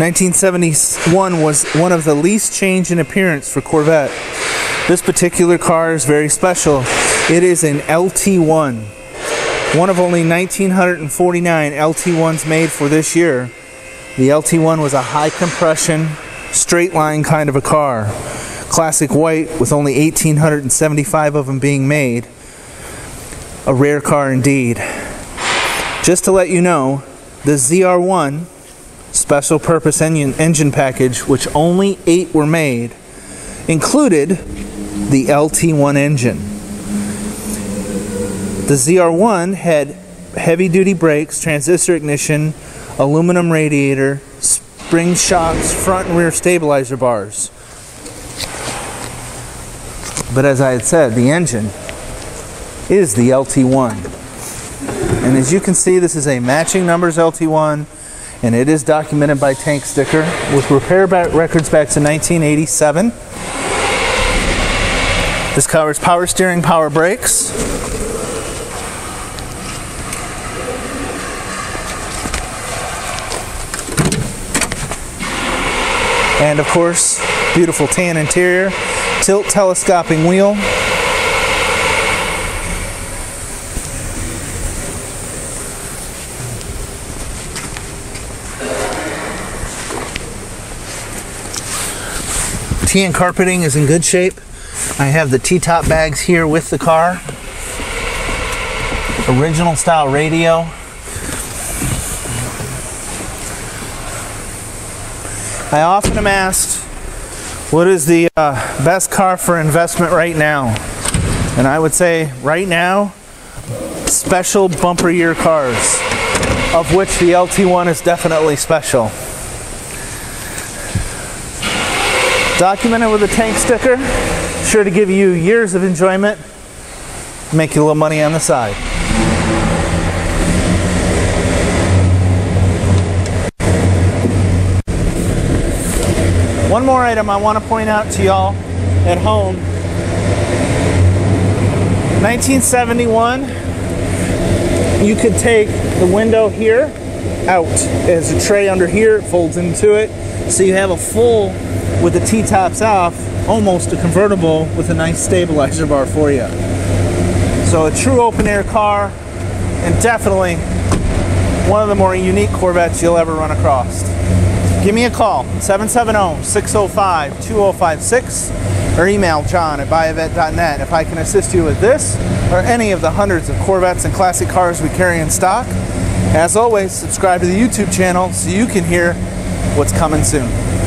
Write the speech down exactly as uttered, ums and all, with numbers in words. nineteen seventy-one was one of the least changed in appearance for Corvette. This particular car is very special. It is an L T one. One of only one thousand nine hundred forty-nine L T ones made for this year. The L T one was a high compression, straight line kind of a car. Classic white with only one thousand eight hundred seventy-five of them being made. A rare car indeed. Just to let you know, the Z R one special purpose engine, engine package, which only eight were made, included the L T one engine. The Z R one had heavy duty brakes, transistor ignition, aluminum radiator, spring shocks, front and rear stabilizer bars. But as I had said, the engine is the L T one. And as you can see, this is a matching numbers L T one, and it is documented by Tank Sticker with repair back records back to nineteen eighty-seven. This covers power steering, power brakes, and of course, beautiful tan interior, tilt telescoping wheel, tea and carpeting is in good shape. I have the T-top bags here with the car. Original style radio. I often am asked, what is the uh, best car for investment right now? And I would say right now, special bumper year cars, of which the L T one is definitely special. Documented with a Tank Sticker, sure to give you years of enjoyment, make you a little money on the side. One more item I want to point out to y'all at home. nineteen seventy-one, you could take the window here out. There's a tray under here, it folds into it, so you have a full with the T-tops off, almost a convertible with a nice stabilizer bar for you. So a true open-air car, and definitely one of the more unique Corvettes you'll ever run across. Give me a call, seven seven zero, six zero five, two zero five six, or email John at buy a vet dot net if I can assist you with this or any of the hundreds of Corvettes and classic cars we carry in stock. As always, subscribe to the YouTube channel so you can hear what's coming soon.